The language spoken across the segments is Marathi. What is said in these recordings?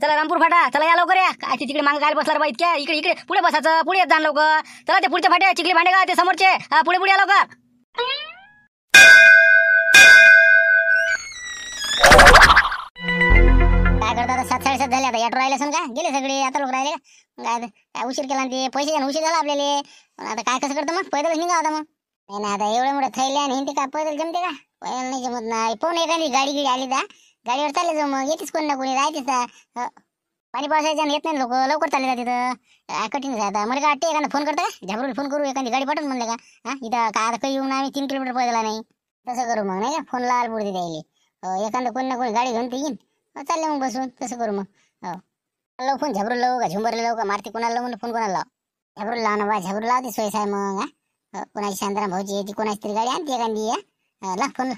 चला रामपूर फाटा, चला या लवकर या. काय तिकडे मांग काय बसला बाई इतक्या. इकडे इकडे पुढे बसायचं, पुढे येत जाण लवकर. चला ते पुढच्या फाट्या चिखली भांडे का ते समोरचे पुढे पुढे या लवकर. काय करता सात साडेसात झाले आता. ऑटो राहिले असून का गेले सगळे आता लोक राहिले का काय उशीर केला ते पैसे घ्या उशीर झाला आपल्याला. आता काय कसं करतो मग पैदल निघा आता मग. नाही ना आता एवढे मोठे थैले आणि हिंदी काय पैदल जमते का. पैदल नाही जमत नाही. पाहून एखादी गाडी गिडी आली तर गाडीवर चालले जाऊ मग. येतेच कोणी ना कोणी राहतेच पाणी पावसायचं येत नाही लोक लवकर चालले जाते तर कठीण जायचं. मला काय वाटते एखादा फोन करता का झाबरून फोन करू एखादी गाडी पाठवून म्हणलं का. हा इथं काय काही येऊन आम्ही 3 किलोमीटर पैदल नाही तसं करू मग नाही का. फोन लाल पुढे द्यायला एखादं कोणी ना कोणी गाडी घेऊन ते येईन चालले मग बसून तसं करू मग. हो लव फोन झाबरून लावू का झुंबरला लावू का मारती कोणाला लावून फोन कोणाला लाव झाबरून लाव ना बा झाबरून लावते सोयस आहे मग. हा कोणाची शांताराम भाऊची यायची कोणाची तरी गाडी आणते एखादी या ला फोन.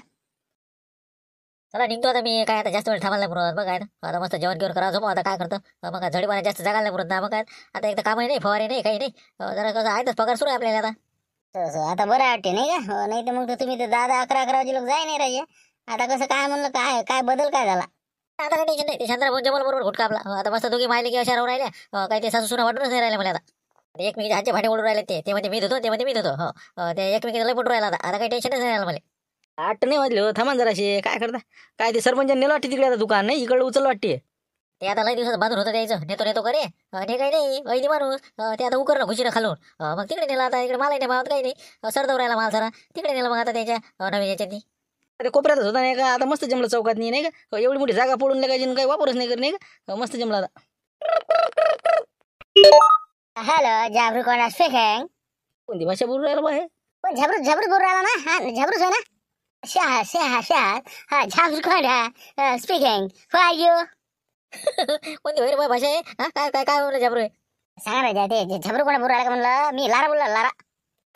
चला निघतो आता मी. काय आता जास्त वेळ थांबायला पुरवत बघ. आता मस्त जेवण घेऊन करा झोप आता. काय करतं मग झडी पाण्या जास्त जागायला पुरत ना मग. काय आता एकदा कामही नाही फवारे नाही काही नाही जरा कसं आहे तर पगार सुरू आहे आपल्याला आता. तसं आता बरं वाटते नाही का. नाही तर मग तुम्ही तर 10-11 वाजे लोक जाय नाही राजे. आता कसं काय म्हणलं काय काय बदल काय झाला आता काय टेन्शन नाही. ते शांताराम जमल बरोबर घुटका आपला. आता मस्त दोघी माहिती की अशा राहू राहिल्या काही ते सासू सुना वाटूनच नाही राहिले मला. आता एकमेकी हातचे भांडे ओढून राहिले ते म्हणजे मी धुतो ते म्हणजे मी धुतो. हो ते एकमेकी लय पटून राहिला आता. आता काही टेन्शनच नाही राहिलं मला. 8 नाही वाजले थांबा जराशी. काय करता काय ते सरपंचाने नेलं वाटते तिकडे आता दुकान नाही इकडे उचल वाटते. ते आता लई दिवसात बांधून होतं द्यायचं नेतो नेतो करे ते काही नाही वैदी माणूस ते आता उकरलं घुशीनं खालून मग तिकडे नेला. आता इकडे माल नाही मावत काही नाही सरदव राहिला माल सारा तिकडे नेला. मग आता त्याच्या नवीन याच्यानी अरे कोपऱ्यातच होता नाही का. आता मस्त जमलं चौकात नाही का एवढी मोठी जागा पडून लागायची काही वापरच नाही कर नाही का. मस्त जमला आता. हॅलो झाबरू कोण स्पीकिंग. कोणती भाषा बोलू राहिला बाय. पण झाबरू झाबरू बोलू राहिला ना. हा झाबरूच आहे ना. शाह शाह शाह हा झाबरू कोण स्पीकिंग फॉर यू. कोणती होईल भाषा आहे हा काय काय काय बोललं झाबरू सांगा ना. ते झाबरू कोण बोलू राहिला का म्हणलं. मी लारा बोलला Lara.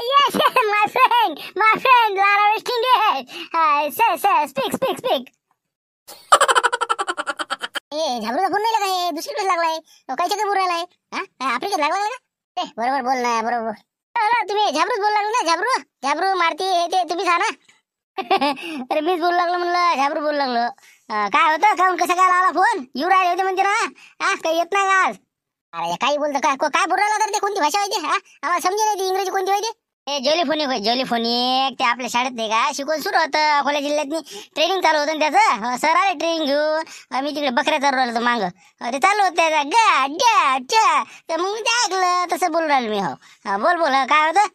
Yes my friend Lara West Indian से स्पीक स्पीक स्पीक. ए झाबरूचा फोन नाही लागला हे दुसरीकडे लागलाय कायच्या काय बोलू राहिलाय. हा आफ्रिकेत लागला का ते बरोबर बोल ना बरोबर. तुम्ही झाबरूच बोलू लागलो ना. झाबरू झाबरू मारती हे ते तुम्ही सांगा. अरे मीच बोलू लागलो म्हणलं झाबरू बोलू लागलो. काय होतं काऊन कसं काय लावला फोन येऊ राहिले होते म्हणजे ना. हा काही येत नाही आज. अरे काही बोलतो काय काय बोलू राहिला तर ते कोणती भाषा होती. हा आम्हाला समजे नाही ती इंग्रजी कोणती होती. हे जोलीफोनिक जोलीफोनिक ते आपल्या शाळेत नाही का शिकवण सुरू होतं अकोला जिल्ह्यातनी ट्रेनिंग चालू होतं त्याचं. सर आले ट्रेनिंग घेऊन मी तिकडे बकऱ्या चालू राहिलो मांग ते चालू होतं त्याचं गा गा च्या तर मग मी ते ऐकलं तसं बोलू राहिलो मी. हो बोल बोल काय होतं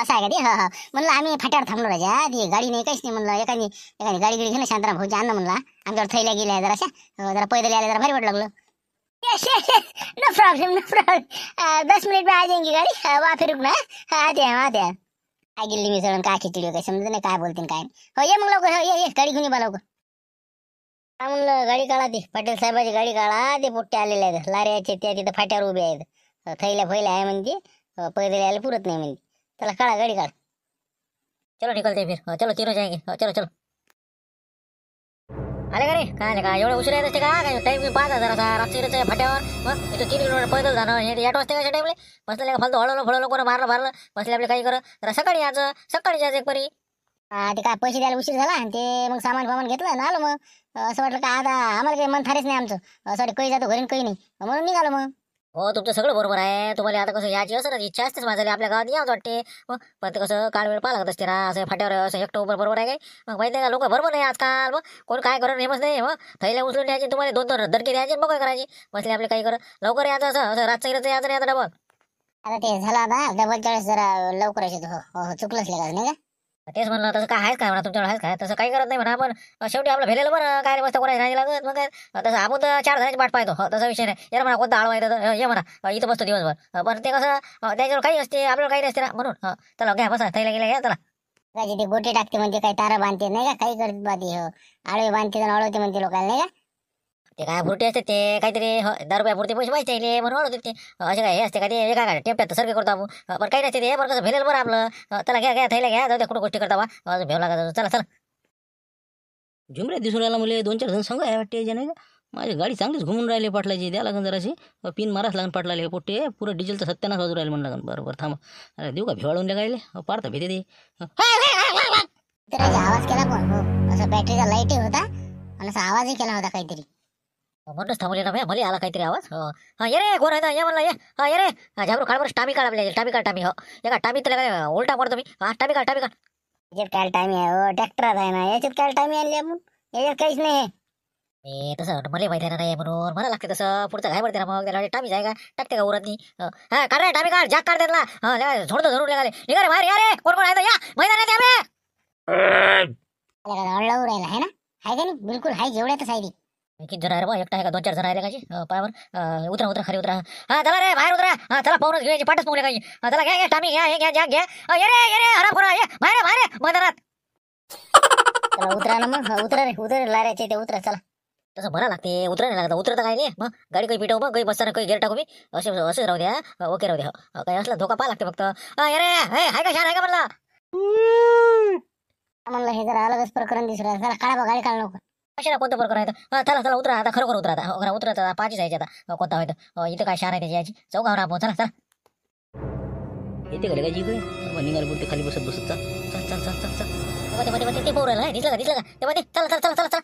असं आहे का ते. हा हा म्हणलं आम्ही फाट्यावर थांबलो राजा ती गाडी नाही काहीच नाही म्हणलं. एखादी एखादी गाडी गेली ना शांताराम भाऊची आणलं म्हणला आमच्यावर थैल्या गेल्या जराशा जरा पैदल यायला जरा भारी वाट लागलं. No problem no problem 10 minute में आ जाएंगी गाड़ी वहाँ फिर रुकना आते हैं आते हैं. काय गिल्ली मिसळून काय खिचडी होते समजत नाही काय बोलते काय. हो ये मग लवकर हो ये गाडी घेऊन ये लवकर. काय म्हणलं गाडी काढा ती पाटील साहेबाची गाडी काढा ते पोट्टे आलेले आहेत लाऱ्याचे त्या तिथं फाट्यावर उभे आहेत थैल्या फैल्या आहे म्हणजे पैदल यायला पुरत नाही म्हणजे चला काढा गाड़ी काढा. चलो निकलते फिर चलो तीनों जाएंगे चलो चलो. अरे का रे काय का एवढं उशीर येत असते का काय टाईम पाच हजार असा रात्रीच्या फाट्यावर मग इथं 3 किलोमीटर पैदल जाणं हे 8 वाजता काय टाईमले बसलेलं का फालतो हळवलं फळवलं कोण मारलं मारलं बसले आपले काही करत जरा सकाळी यायचं सकाळी जायचं एक परी. ते काय पैसे द्यायला उशीर झाला ते मग सामान फामान घेतलं ना आलो मग. असं वाटलं का आता आम्हाला काही मन थारेच नाही आमचं सॉरी काही जातो घरी काही नाही म्हणून निघालो मग. हो तुमचं सगळं बरोबर आहे. तुम्हाला आता कसं याची असं ना इच्छा असतेच माझ्या आपल्या गावात यावं वाटते मग पण ते कसं काळ वेळ पाहा लागत असते ना असं फाट्यावर असं एकटं उभं बरोबर आहे काय. मग माहिती का लोक बरोबर नाही आजकाल मग कोण काय करून हेमच नाही. मग थैल्या उचलून द्यायची तुम्हाला 2-2 दरके द्यायचे मग काय करायची बसले आपले काही करत लवकर यायचं असं रातचं इराचं यायचं नाही आता डबल. आता ते झालं आता डबलच्या वेळेस जरा लवकर यायचं चुकलंच नाही का तेच म्हणलं. तसं काय आहेच काय म्हणा तुमच्याकडे आहेच काय तसं काही करत नाही म्हणा आपण शेवटी आपलं भेलेलं बरं काय मस्त कोणाच नाही लागत मग काय तसं आपण तर 4 जणांची वाट पाहतो तसा विषय नाही. यार म्हणा कोणता आळवा येतं ये म्हणा इथं बसतो दिवसभर पण ते कसं त्याच्यावर काही असते आपल्याला काही नसते ना म्हणून. चला घ्या बसा थैला गेला घ्या चला. काय ते गोटे टाकते म्हणजे काही तारा बांधते नाही का काही करत बाधी आळवे बांधते अळवते म्हणते लोकांना नाही का ते काय भुरटे असते ते काहीतरी 10 रुपया पुरते पैसे माहिती आहे म्हणून ओळखते ते असे काय हे असते काय ते काय टेपट्यात सर्वे करतो आपण पण काही नसते ते बरं कसं भेलेल बरं आपलं. त्याला घ्या घ्या थैला घ्या जाऊ द्या कुठं गोष्टी करता वा भेव लागत. चला चला झुमरे दिसून राहिला मुले 2-4 जण सांगा वाटते नाही का माझी गाडी चांगलीच घुमून राहिली पाटलाची, द्या लागेल जराशी पिन माराच लागेल पाटलाले. हे पोट्टे पुरं डिझेलचं सत्यानाश वाजू राहिले म्हणून लागेल. बरोबर थांब, अरे देऊ का भिवाळून गायले पारता भेटे ते. आवाज केला कोण? असं बॅटरीचा लाईटही होता आणि असा आवाजही केला होता काहीतरी. म्हणूनच थांबले ना, मला आला काहीतरी आवाज. हां ये रे कोण आहे? या म्हणला ये. हां ये रे झाबरू काढ बरं, टामी काढ आपल्याला, टामी काढ टामी. हो एका टामी त्याला काय उलटा पडतो मी. हां टामी काढ टामी काढ. याच्यात काय टामी आहे? ट्रॅक्टरात आहे ना, याच्यात काय टामी आणली आपण? याच्यात काहीच नाही हे. तसं मला माहिती नाही म्हणून मला लागते तसं. पुढचं काय पडते ना मग त्याला टामी जाय का टाकते का उरत नाही. हां काढ रे टामी काढ, जाग काढ त्याला. हां झोडतो झरून निघाले निघा रे बाहेर. या रे कोण कोण आहे या मैदानात? या बे अडलावू राहिला आहे ना, आहे का नाही? बिलकुल आहे, जेवढ्यातच आहे. किती जण आहे बा? एकटा आहे का दोन चार जण आहे काजी? पायावर उतरा उतरा खाली उतरा. हां चला रे बाहेर उतरा. हां चला पाहूनच घ्यायची पाठच मुले काही. चला घ्या घ्या टामी घ्या घ्या घ्या घ्या. ये रे हरा फरा ये बाहेर बाहेर मदरात. चला उतरा ना मग, उतरा रे उतरा लारायचे ते उतरा. चला तसं बरं लागते, उतरा नाही लागत. उतरता काय नाही मग गाडी काही पिटव मग काही बसताना काही गेर टाकू मी असे असेच राहू द्या. ओके राहू द्या, काही असला धोका पाहा लागते फक्त. ये रे आहे का शान आहे का म्हणला? म्हणलं हे जरा अलगच प्रकरण दिसलं. चला काढा गाडी काढ लवकर. कशाला कोणतं प्रकरण आहे? चला चला उतरा आता, खरोखर उतरा आता, उतरा आता. पाच जायचे आता कोणता होतं इथं काय शार आहे त्याची याची चौकावर आपण. चला चला येते का जी इकडे निघाल बोलते खाली बसत बसत. चल चल चल चल चल चल मध्ये मध्ये मध्ये ते पोर आहे दिसलं का? दिसलं का ते मध्ये? चला चला चला चला चला.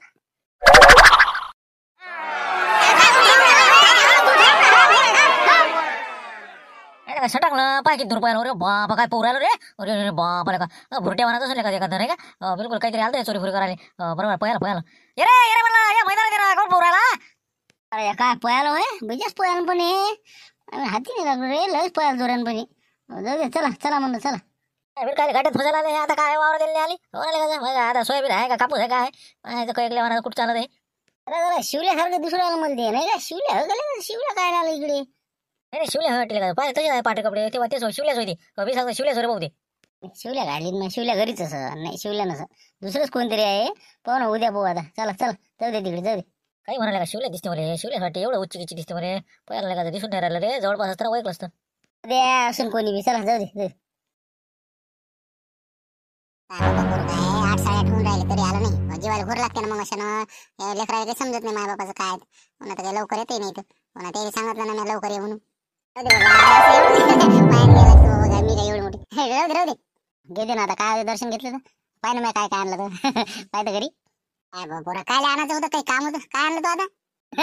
सटकलं पाहिजे दुर्पायला. अरे बापा काय पोर आलो रे. अरे अरे बापाला का भुरट्या वानात असेल का एखादं नाही का? बिलकुल काहीतरी आलं चोरी फुरी करायला. बरोबर पयाला पयाला. ये रे ये रे म्हणला या मैदानात येणार कोण पोर आला? अरे काय पयाला होय बिजास पयाला पण आहे हाती नाही लागलो रे लस पयाला जोरान पण. जाऊ दे चला चला म्हणलं चला. काय गाड्यात फसायला आले आता काय वावर दिलेली आली हो आता. सोयाबीन आहे का कापूस आहे काय आहे काय एकल्या वानात कुठं चालत आहे? अरे जरा शिवल्यासारखं दिसून आलं मला ते नाही का? शिवल्या हो गेले शिवल्या काय आलं इकडे? नाही शिवल्या हॉटेल का पाहिजे तसे आहे पाटे कपडे तेव्हा तेच शिवल्याच होती. कमी सांगतो शिवल्याच रे बहुते शिवल्या घालीत ना शिवल्या घरीच असं नाही शिवल्या नसं दुसरंच कोणतरी आहे. पाहू ना उद्या पाहू आता. चला चला जाऊ दे तिकडे जाऊ दे. काही म्हणाले का शिवल्या दिसते मला शिवल्यासाठी एवढं उच्चिकीची दिसते मला पाहिलं का दिसून नाही राहिलं रे जवळपास असताना ओळखलं असतं. उद्या असून कोणी बी चला जाऊ दे. 8 साडे 8 होऊन राहिले तरी आलं नाही. जीवाला घोर लागते ना मग अशानं लेकराला काही समजत नाही माय बापाचं काय. पुन्हा काही लवकर येते नाही तर पुन्हा ते सांगितलं ना मी लवकर ये म्हणून. गेले ना आता काय दर्शन घेतलं पाहिजे ना काय काय आणलं तर पाहिजे घरी. काय बाबा काय आणायचं होतं? काही काम होतं? काय आणलं तू आता?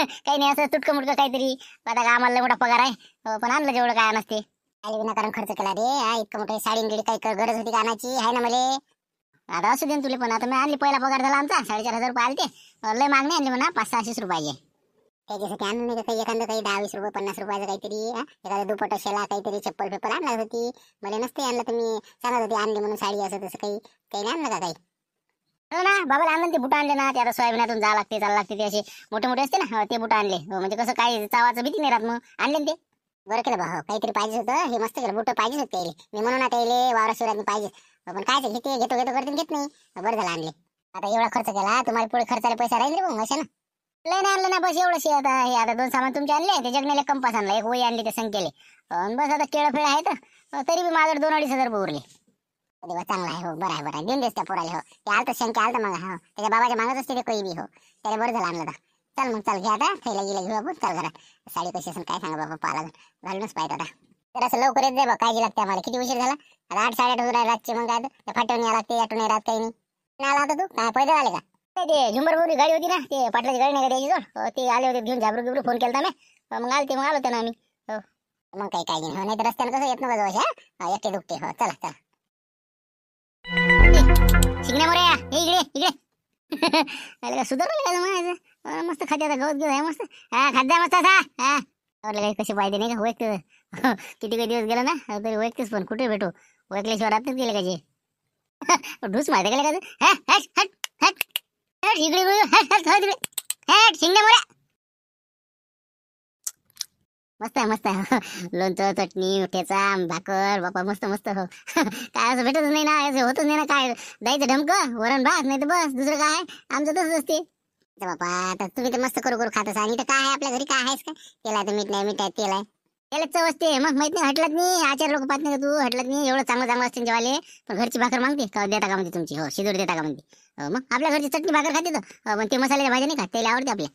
काही नाही असं तुटकं मुटकं काहीतरी. आता कामाला मोठा पगार आहे पण आणलं जेवढं काय आणते आले विनाकारण खर्च केला रे. हा इतकं मोठं साडी गेली काही गरज होती का आणायची आहे ना मला? आता असू दे तुला पण आता मी आणली. पहिला पगार झाला आमचा 4,500 रुपये आलते. लय मागणी आणली म्हणा 500-600 रुपयाची. त्याच्यासाठी आणून नाही काही एखादं काही 10-20 रुपये 50 रुपयाचं काहीतरी एखादा दुपट शेला काहीतरी चप्पल पेपर आणला होती मला नसते आणलं तर मी सांगत होती आणली म्हणून साडी असं तसं काही काही आणलं का काही ना बाबाला आणलं ते बुट आणले ना त्या सोयाबीनातून जावं लागते चालला लागते ते असे मोठे मोठे असते ना ते बुट आणले म्हणजे कसं काही चावाचं भीती नाही राहत मग आणले ते. बरं केलं भाऊ काहीतरी पाहिजे होतं हे मस्त केलं बुट पाहिजेच होते त्याला मी म्हणून आता येईल वावराशिवरात पाहिजे पण काय घेते घेतो घेतो करते घेत नाही. बरं झालं आणले. आता एवढा खर्च केला तुम्हाला पुढे खर्चाला पैसा राहील रे मग अशा ना नाही आणलं ना बस एवढंच. आता हे आता 2 सामान तुमचे आणले ते जगण्याला कंपास आणला एक वही आणली ते संख्येले बस. आता केळं फेळ आहे तर तरी बी माझं 2,500-2,500 रुपये उरले. देवा चांगला आहे हो बरं आहे बरं आहे देऊन देस त्या पोराले. हो ते आलं तर संख्या आलं तर मग हो त्याच्या बाबाच्या मागत असते ते काही बी हो त्याला बरं झालं आणलं. तर चल मग चल घ्या आता थैला गेला घेऊ आपण चल घरात. साडी कशी असेल काय सांगा बाबा पाला घालूनच पाहिजे आता. तर असं लवकर येत जाय बा काळजी लागते आम्हाला. किती उशीर झाला आता 8-8:30 होत आहे रातचे. मग काय तर फाटवून या लागते आठवून राहत काही नाही. आला होता तू काय पैदल आले का? ते झुंबरपूरची गाडी होती ना ते पाटलाची गाडी नाही का त्याची जोड ते आले होते घेऊन झाबरू गिबरू फोन केला ना मग आले ते मग आलो होतो ना आम्ही. मग काही काही नाही नाही तर रस्त्याने कसं येत ना बाजू एकटे दुखते. हो चला चला शिकण्या मोरे इकडे इकडे आले का सुधारलं गेलं म्हणायचं मस्त खाद्या गवत घेऊ आहे मस्त. हा खाद्या मस्त असा हा काही कसे पाहिजे नाही का ओळखते किती काही दिवस गेला ना तरी ओळखतेच पण कुठे भेटू ओळखल्याशिवाय राहतच गेले का ढूस माहिती गेले का? हॅट हॅट हॅट हॅट मस्त आहे मस्त आहे लोणचं चटणी ठेचा भाकर बापा मस्त मस्त. हो काय असं भेटतच नाही ना असं होतच नाही ना काय द्यायचं ढमकं वरण भात नाही तर बस दुसरं काय आमचं तसंच असते. बापा आता तुम्ही तर मस्त करू करू खात असा आणि तर काय आहे आपल्या घरी काय आहेस का तेला तर मीठ नाही मीठ आहे तेल आहे त्याला चव असते मग माहित नाही हटलत नाही आचार लोक पाहत नाही का तू हटलत नाही एवढं चांगलं चांगलं असते जेवाले पण घरची भाकर मागते का देता का म्हणते तुमची हो शिजूर देता का म्हणते. मग आपल्या घरची चटणी भाकर खाते तर पण ते मसाल्याच्या भाज्या नाही खात त्याला आवडते आपल्या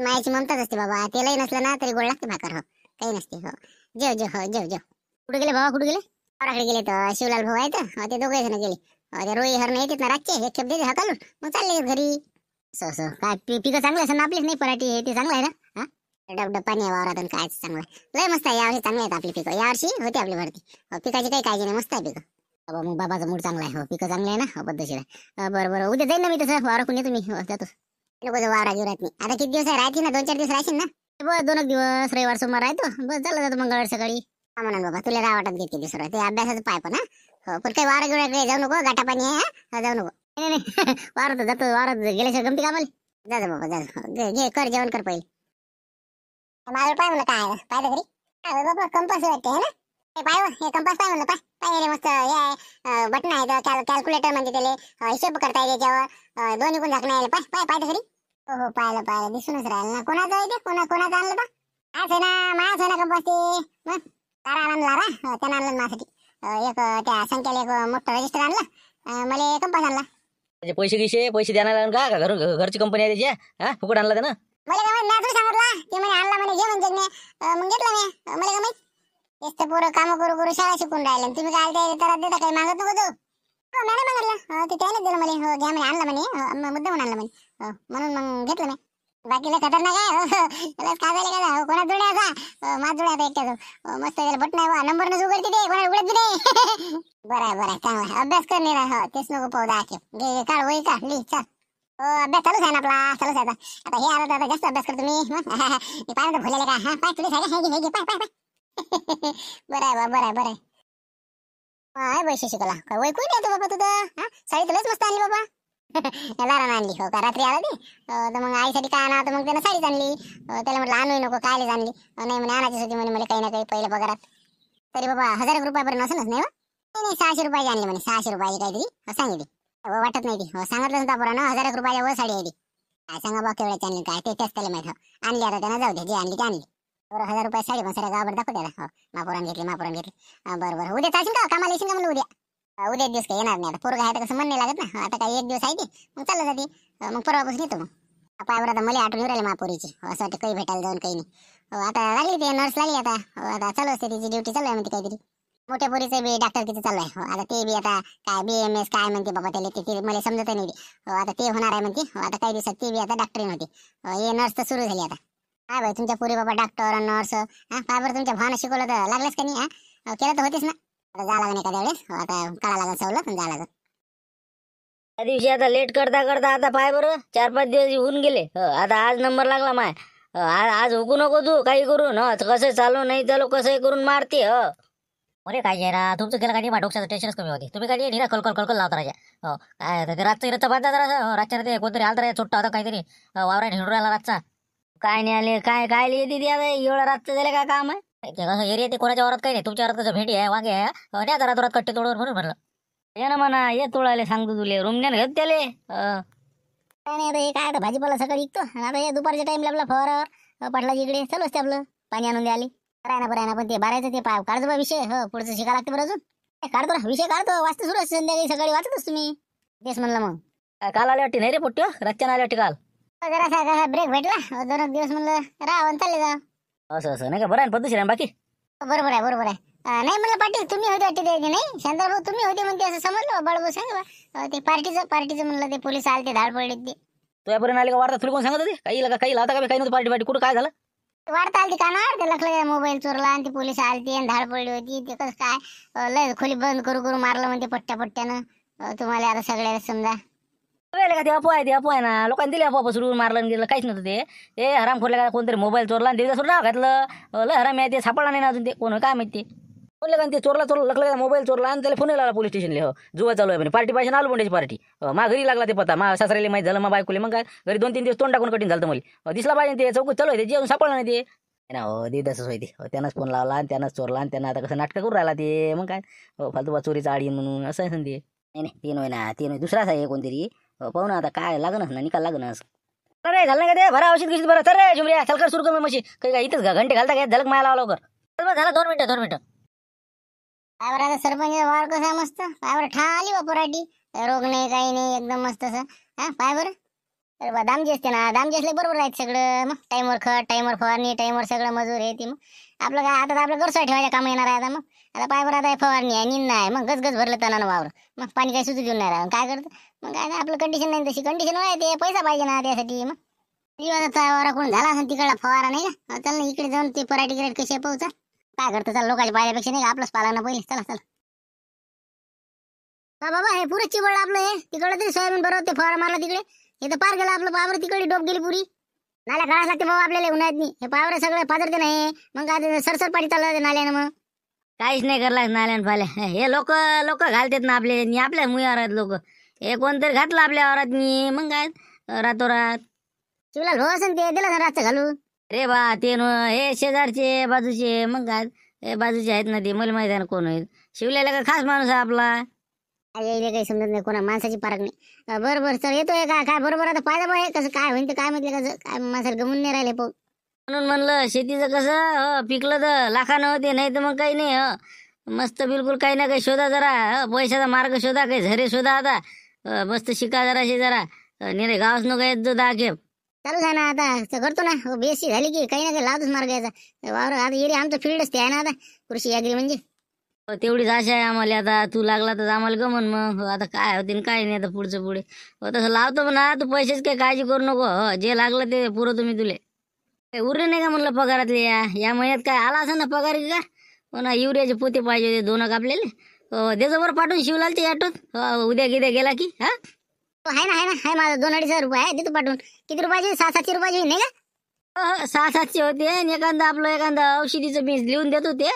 मायाची ममताच असते बाबा. तेलाही नसलं ना तरी गोड लागते भाकर. हो काही नसते. हो जेव जेव. हो जेव जेव. कुठे गेले बाबा? कुठे गेले? औराकडे गेले. तर शिवलाल भाऊ आहे ते दोघे जण गेले. ते रोई हरण येते ना रातचे. एक खेप देते हातालून मग चालले घरी. सो सो काय पिकं चांगलं असं ना आपलीच? नाही पराठी हे ते चांगलं आहे ना. डब डब पाणी वावरातून काय चांगलं लय मस्त आहे. यावर्षी चांगले आहेत आपली पिकं. यावर्षी होते आपली भरती. पिकाची काही काळजी नाही. मस्त आहे पिकं. बाबा मग बाबाचा मूड चांगला आहे. हो पिकं चांगले आहे ना. पद्धतशीर आहे. बरं बरं उद्या जाईल ना मी तसं वावराकून. येतो मी जातो. नको जाऊ वावरा गिवरात नाही. आता किती दिवस आहे? राहते ना 2-4 दिवस राहशील ना. बस 2 दिवस रविवार सोमवार राहतो. बस झालं जातो मंगळवार सकाळी. हा म्हणा बाबा तुला काय वाटत घेते दिवस ते अभ्यासाचं पाय पण. हा पण काही वारा गिवराकडे जाऊ नको. गाठा पाणी आहे जाऊ नको. नाही वारत जातो. वारत गेल्याशिवाय गमती कामाला. जा जा बाबा जा. घे कर जेवण कर पहिले. माझं पाय म्हणलं काय पाहिलं घरी. बाबा कंपास वाटते आहे ना. हे पाय हे कंपास पाय म्हणलं. पाय पाय मस्त हे आहे बटन आहे. कॅल्क्युलेटर म्हणजे त्याला हिशोब करता येईल त्याच्यावर. 2 एकूण झाकणं आहे. पाय पाय पाहिलं घरी. हो हो पाहिलं पाहिलं. दिसूनच राहिलं ना. कोणाचं आहे ते? कोणाचं आणलं बा? आज आहे ना माझाच आहे ना कंपास. ते मग तारा आणून लारा त्यानं आणलं माझ्यासाठी. एक त्या संख्याला एक मोठं रजिस्टर आणलं. मला कंपास आणला. पैसे गिसे पैसे द्यायला लागून का घर घरची कंपनी आहे त्याची. हा फुकट आणला त्यानं. मला काय माहिती नाही सांगितलं. ते म्हणे आणला म्हणे घे म्हणजे मग घेतला मी. मला काय माहिती. तेच तर पोरं काम करू करू शाळा शिकून राहिले. तुम्ही काय तर देता काही मागत नको जाऊ. हो मॅडम मागितलं ते त्यानेच दिलं मला. हो घ्या म्हणे आणलं म्हणे मुद्दा म्हणून आणलं म्हणे म्हणून मग घेतलं मी. बाकीला खतरनाक आहे. त्याला काय झालं का? हो कोणा जुळ्या असा माझ जुळ्या आता एकट्याचा मस्त त्याला बटन आहे. नंबर नच उघडते ते कोणा उघडत बी नाही. बरं आहे बरं आहे चांगला आहे. अभ्यास करणे ना. हो तेच नको पाहू. दाखे घे काढ वही काढ ली चाल. हो अभ्यास चालूच आहे ना आपला. चालूच आहे आता. हे आलं तर जास्त अभ्यास करतो मी. मग पाय भोलेले का? हा पाय तुझे हे घे पाय पाय पाय. बरं आहे बा बरं आहे बरं आहे. हाय बैसे शिकला काय वय कोण येतो बाबा तुझं? हा साडी तुलाच मस्त आणली बाबा. लारानं आणली. हो का रात्री आला ते तर मग आईसाठी काय आणा तर मग त्यानं साडीच आणली. त्याला म्हटलं आणू नको कायलेच आणली. नाही म्हणे आणायचीच होती म्हणे मला काही ना काही पहिल्या पगारात. तरी बाबा 1000 रुपयापर्यंत असेलच नाही. नाही 600 रुपयाची आणली म्हणे. 600 रुपयाची काहीतरी सांगितली. वाटत नाही ती. सांगितलं सुद्धा बरं ना. 1000 रुपयाच्या वर साडी आहे ती. काय सांगा बा केवढ्याची आणली काय ते त्याच त्याला माहिती. आणली आता त्यांना जाऊ दे. जे आणली ते आणली. बरं 1000 रुपये साडी पण साऱ्या गावावर दाखव त्याला. हो मापुरान घेतली मापुरान घेतली. बरं बरं उद्या चालशील का कामाला? येशील का म्हणलं उद्या? उद्या दिवस काही येणार नाही. आता पोरगा आहे तर कसं मन नाही लागत ना. आता काही एक दिवस आहे ते मग चाललं जाते. मग परवापासून येतो मग. पायावर आता मला आठवण राहिले मापुरीची. असं वाटतं काही भेटायला जाऊन काही नाही. आता लागली ते नर्स लागली आता. आता चालू असते तिची ड्युटी चालू आहे म्हणते काहीतरी. मोठ्या पोरीचे बी डॉक्टर किती चालू आहे. आता ते बी आता काय BMS काय म्हणते बाबा त्याला ते मला समजत नाही. आता ते होणार आहे म्हणते. आता काही दिवसात ते बी आता डॉक्टरीन होते. हे नर्स तर सुरू झाली आता. काय भाई तुमच्या पोरी बाबा डॉक्टर नर्स. हा काय बरं तुमच्या भावानं शिकवलं तर लागलंच का नाही? हा केलं तर होतेच ना. आता जा लागेल एखाद्या वेळेस. आता काढा लागेल सवलत जा लागेल. त्या दिवशी आता लेट करता करता आता पाय बरं 4-5 दिवस होऊन गेले. आता आज नंबर लागला माय. आज हुकू नको तू काही करून. कसं चालू नाही चालू कसंही करून मारते. अरे काय जे ना तुमचं गेलं काही डोक्याचं टेन्शनच कमी होते. तुम्ही काही ना कलकल कलकल लावता राजा. काय ते रातचं बांधा जरा. रातच्या ते कोणतरी आलं तर चोट्टा होता काहीतरी वावरा हिंडून राहिला रातचा. काय नाही आले काय काय येते ती आता एवढं रातचं झालं काय काम आहे? कसं एरिया ते कोणाच्या वावरात काही नाही. तुमच्या वावरात कसं भेटी आहे वांगे आहे. नाही आता रातोरात कट्टे तोडवर म्हणून म्हणलं ये ना म्हणा ये तोडायला सांगतो तुले रूम न्यान घेत त्याले. काय नाही आता हे काय आता भाजीपाला सकाळी विकतो. आता हे दुपारच्या टाईमला आपला फवारावर पाटला इकडे चालू असते आपलं पाणी आणून द्यायला. बरं ना पण ते बारायचं ते काढतो बा विषय. हो पुढचं शिकायला लागते बरं अजून. काढतो ना विषय काढतो. वाचतो सुरू असते संध्याकाळी सकाळी वाचतच तुम्ही. तेच म्हणलं मग काल आले वाटते नाही रे पोट्टी. रच्च्यान आले वाटते काल. जरा ब्रेक भेटला 2 दिवस म्हणलं राहून चालले जाऊ. असं असं नाही का? बरं आहे पद्धतशीर आहे बाकी. बरोबर आहे बरोबर आहे. नाही म्हणलं पाटील तुम्ही होते वाटते ते. नाही शांताराम भाऊ तुम्ही होते म्हणते असं समजलं. बाळभाऊ सांगा ते पार्टीचं म्हणलं ते पोलीस आले ते धाड पडले ते. तुझ्यापर्यंत आले का वार्ता तुला कोण सांगत? काही लावता का काही नव्हतं पार्टी पार्टी कुठं काय झालं? वाढता आली कानावर ते लखल मोबाईल चोरला आणि ती पोलीस आलती आणि धाड पडली होती. ते कसं काय लय खोली बंद करू करू मारलं म्हणते पट्ट्यानं. तुम्हाला आता सगळ्याला समजा का ते अफवाय. ते अफवाय ना लोकांनी दिली अफवा पसरून मारलं गेलं. काहीच नव्हतं ते. ते हराम खोडलं का कोणतरी मोबाईल चोरला आणि देवीचा नाव घातलं. लय हराम आहे ते सापडला नाही ना अजून. ते कोण काय माहिती बोलले का ते चोरला चोरला लखल मोबाईल चोरला आणि त्याला फोन लावला पोलीस स्टेशनला. हो जुवा चालू आहे म्हणे पार्टी पाहिजे आलो म्हणते पार्टी. मा घरी लागला ते पता. मा सासऱ्याला माहीत झालं मा बायकोले. मग काय घरी 2-3 दिवस तोंड टाकून कठीण झालं. मला दिसला पाहिजे ते चौकशी चालू आहे ते अजून सापडलं नाही ते ना. हो दे तसंच होते. त्यांनाच फोन लावला आणि त्यांनाच चोरला आणि त्यांना आता कसं नाटकं करून राहिला ते. मग काय फालतू बा चोरीचा आड येईन म्हणून असं आहे ते. नाही ते नव्हे ना ते नव्हे दुसराच आहे कोणतरी. पाहू ना आता काय लागणच ना निकाल लागणच. अरे घाल का ते भरा औषध घेशील बरं. तर रे झुमऱ्या चलकर सुरू कर मशी काही काय इथंच घंटे घालता काय झलक माया लावला लवकर झाला. 2 मिनिटं. काय बरं आता सरपंच वावर कसं आहे मस्त. काय बरं ठाली बा पराठी रोग नाही काही नाही एकदम मस्त असं. हा काय बरं अरे बा दाम जास्त ना, दाम जासले बरोबर राहते सगळं. मग टाईमवर खत, टाईमवर फवारणी, टाईमवर सगळं मजूर हे ती. मग आपलं काय आता आपलं गरसा ठेवायच्या काम येणार आहे आता. मग आता पाय बरं, आता फवारणी आहे, निंदा आहे, मग गजगज भरलं तणानं वावर. मग पाणी काय सुचू देऊन नाही राहिलं, काय करतं मग काय ना. आपलं कंडिशन नाही तशी, कंडिशन राहते, पैसा पाहिजे ना त्यासाठी. मग वावरा कोण झाला असेल तिकडला फवारा नाही का, चल ना इकडे जाऊन ते पराठी ग्रेड कसे पोहोचा. काय करतं, चल लोकांच्या पाहिल्यापेक्षा नाही आपलंच पाला ना पहिले. चला चला हा बाबा, हे पुरं चिवडलं आपलं. हे तिकडं तरी सोयाबीन बरोबर ते फवारा मारला तिकडे, हे तर पार गेलं आपलं पावर. तिकडे डोप गेली पुरी, नाल्या काढायला लागते बाबा आपल्याला उन्हात नाही. हे पावर सगळं पाजरते नाही, मग काय सरसर पाणी चाललं नाल्यानं. मग काहीच नाही करला नाल्यानं पाल्या. हे लोक लोक घालतात ना आपले, आपल्या मुळात लोक हे कोणतरी घातलं आपल्या वावरातनी. मग काय रातोरात शिवलाल हो असं ते दिलं ना रातचं घालून. अरे बा ते न हे शेजारचे बाजूचे, मग काय हे बाजूचे आहेत ना ते, मला माहिती आहे ना कोण आहेत. शिवल्याला का खास माणूस आहे आपला, काही समजत नाही कोणा माणसाची पारख नाही. बरोबर सर येतोय का काय बरोबर. आता पाहिजे बा कसं काय होईल ते, काय म्हटलं कसं काय माणसाला गमून नाही राहिले पाहू. म्हणून म्हणलं शेतीचं कसं पिकलं तर लाखानं होते, नाही तर मग काही नाही. मस्त बिलकुल काही ना काही शोधा जरा, पैशाचा मार्ग शोधा, काही झरे शोधा. आता मस्त शिका जराशी जरा, निरे गावच नको येत जो दाखेप. चालू झालं आता करतो ना, बीएससी झाली की काही ना काही लावतोच मार्ग याचा वावर. आता येईल आमचं फील्डच ते आहे ना आता, कृषी ॲग्री म्हणजे तेवढीच आशा आहे आम्हाला. आता तू लागला तर आम्हाला गमन. मग आता काय होते काय नाही, आता पुढचं पुढे तसं लावतो. पण तू पैसेच काही काळजी करू नको, जे लागलं ते पुरं तुम्ही. तुले काही उरले नाही का म्हणलं पगारातले? या महिन्यात काय आला असं ना पगार का? पण युरियाचे पोते पाहिजे होते दोन कापलेले, त्याचं बरं पाठवून शिवलाल ते आठवत. उद्या गिद्या गेला की हा आहे ना, आहे ना आहे माझं 2,500 रुपये आहे तिथं पाठवून. किती रुपयाचे? 700-700 रुपयाचे होईल नाही का? 600-700 होते. आणि एखादा आपलं एखादा औषधीचं बीज लिहून देत होते,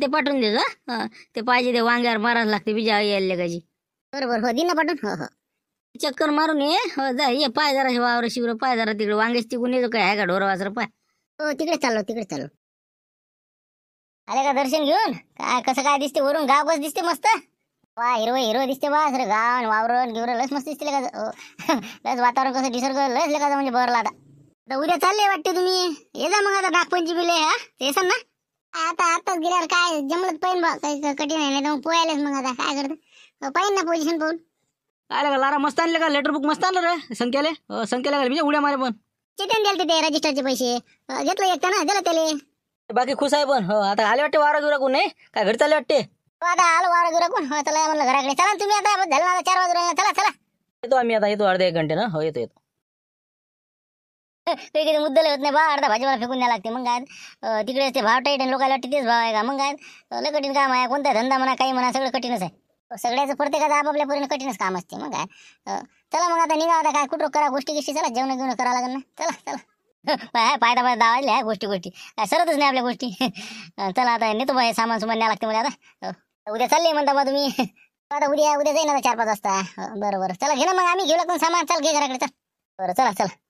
ते पाठवून देत. हा ते पाहिजे, ते वांग्यावर मारायला लागते बीजा यायला काजी. बरोबर हो, दिन पाठवून. हो हो चक्कर मारून ये पाय जरा वावर शिवर पाय जरा तिकडे. वांग्याच तिकून येतो काय आहे का ढोर वासर पाय. हो तिकडे चाललो, तिकडे चाललो. आले का दर्शन घेऊन? काय कसं काय दिसते वरून गाव कसं दिसते? मस्त वा हिरो हिरो दिसते बा सर. गाव वावरण गिवर लस मस्त दिसते का लस. वातावरण कसं निसर्ग लस लेखा म्हणजे बरला. आता उद्या चालले वाटते तुम्ही, ये जा मग आता नागपंचमीला. हा तेच ना, आता आताच गेल्यावर काय जमलं पाहिजे बा, काही कठीण आहे नाही तर मग पोहायलाच. मग आता काय करतं पाहिजे ना पोझिशन पाहून. काय लागला लारा मस्त आणले का लेटर बुक? मस्त आणलं रे संख्याला, संख्याला म्हणजे उड्या मारे. पण चेतन द्याल ते रजिस्टरचे पैसे घेतलं एकटा ना दिलं त्याला. बाकी खुश आहे पण. हो आता आले वाटते वारा दुरा कोण नाही काय घरी चालले वाटते. आता आलो वारा कोण चला म्हणलं घराकडे. चला तुम्ही आता झालं ना 4 वाजून. चला चला येतो आम्ही, आता येतो 1/2 घंटे ना. हो येतो येतो. काही काही मुद्दल होत नाही बा, अर्धा भाजीपाला फेकून द्यायला लागते. मग काय तिकडे ते भाव टाईट आणि लोकांना वाटते तेच भाव आहे का? मग काय कठीण काम आहे, कोणता धंदा म्हणा काही म्हणा सगळं कठीणच आहे. सगळ्याचं प्रत्येकाचं आपापल्या परीने कठीणच काम असते. मग काय चला मग आता निघा, आता काय कुठं करा गोष्टी कशी. चला जेवण घेऊन करावं लागेल ना. चला चला पाय पाय दाबाय दावायला आहे गोष्टी गोष्टी काय सरतच नाही आपल्या गोष्टी. चला आता नेतो बाय सामान सुमान न्यावं लागते मला. आता उद्या चालले म्हणता बा तुम्ही? आता उद्या उद्या जाईन आता 4-5 वाजता. बरोबर चला घे ना मग, आम्ही घेऊ लागून सामान. चल घे घराकडे चल. बरं चला चला.